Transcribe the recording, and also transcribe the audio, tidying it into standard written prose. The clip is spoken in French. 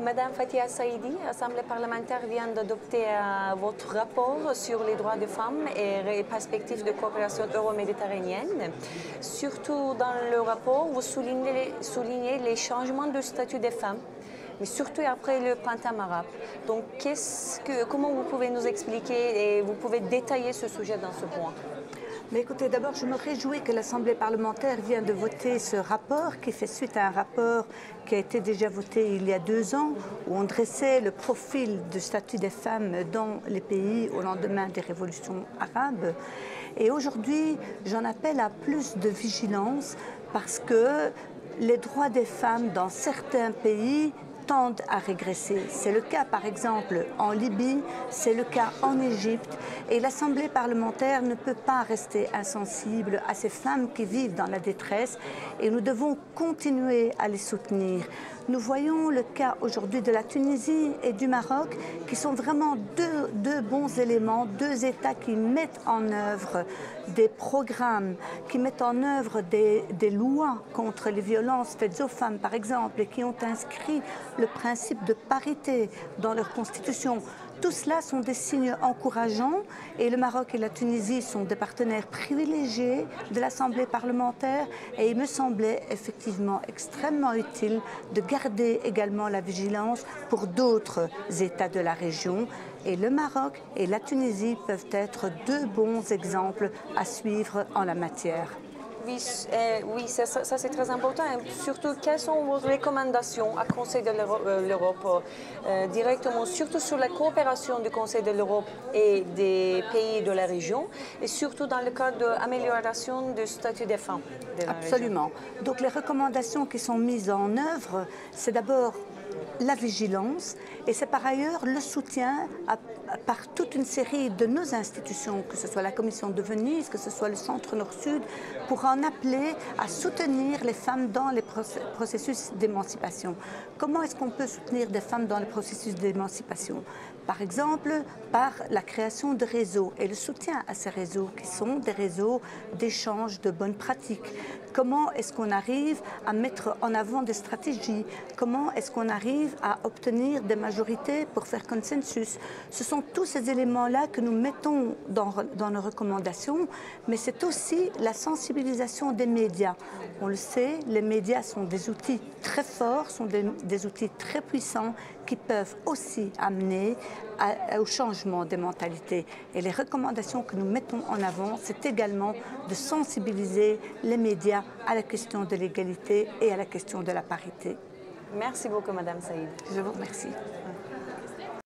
Madame Fatiha Saïdi, l'Assemblée parlementaire vient d'adopter votre rapport sur les droits des femmes et les perspectives de coopération euro-méditerranéenne. Surtout dans le rapport, vous soulignez les changements de statut des femmes, mais surtout après le printemps arabe. Donc comment vous pouvez nous expliquer et vous pouvez détailler ce sujet dans ce point? Mais écoutez, d'abord, je me réjouis que l'Assemblée parlementaire vienne de voter ce rapport qui fait suite à un rapport qui a été déjà voté il y a 2 ans où on dressait le profil du statut des femmes dans les pays au lendemain des révolutions arabes. Et aujourd'hui, j'en appelle à plus de vigilance parce que les droits des femmes dans certains pays tendent à régresser. C'est le cas par exemple en Libye, c'est le cas en Égypte, et l'Assemblée parlementaire ne peut pas rester insensible à ces femmes qui vivent dans la détresse et nous devons continuer à les soutenir. Nous voyons le cas aujourd'hui de la Tunisie et du Maroc qui sont vraiment deux bons éléments, 2 États qui mettent en œuvre des programmes, qui mettent en œuvre des lois contre les violences faites aux femmes par exemple et qui ont inscrit le principe de parité dans leur constitution. Tout cela sont des signes encourageants et le Maroc et la Tunisie sont des partenaires privilégiés de l'Assemblée parlementaire et il me semblait effectivement extrêmement utile de garder également la vigilance pour d'autres États de la région. Et le Maroc et la Tunisie peuvent être 2 bons exemples à suivre en la matière. Oui, ça c'est très important. Et surtout, quelles sont vos recommandations à Conseil de l'Europe directement, surtout sur la coopération du Conseil de l'Europe et des pays de la région, et surtout dans le cadre d'amélioration du statut des femmes de la Absolument. Région. Donc les recommandations qui sont mises en œuvre, c'est d'abord la vigilance et c'est par ailleurs le soutien par toute une série de nos institutions, que ce soit la Commission de Venise, que ce soit le Centre Nord-Sud, pour en appeler à soutenir les femmes dans les processus d'émancipation. Comment est-ce qu'on peut soutenir des femmes dans le processus d'émancipation? Par exemple, par la création de réseaux et le soutien à ces réseaux qui sont des réseaux d'échange de bonnes pratiques. Comment est-ce qu'on arrive à mettre en avant des stratégies? Comment est-ce qu'on arrive à obtenir des majorités pour faire consensus? Ce sont tous ces éléments-là que nous mettons dans nos recommandations, mais c'est aussi la sensibilisation des médias. On le sait, les médias sont des outils très forts, sont des outils très puissants qui peuvent aussi amener au changement des mentalités. Et les recommandations que nous mettons en avant, c'est également de sensibiliser les médias à la question de l'égalité et à la question de la parité. Merci beaucoup, Madame Saïd. Je vous remercie.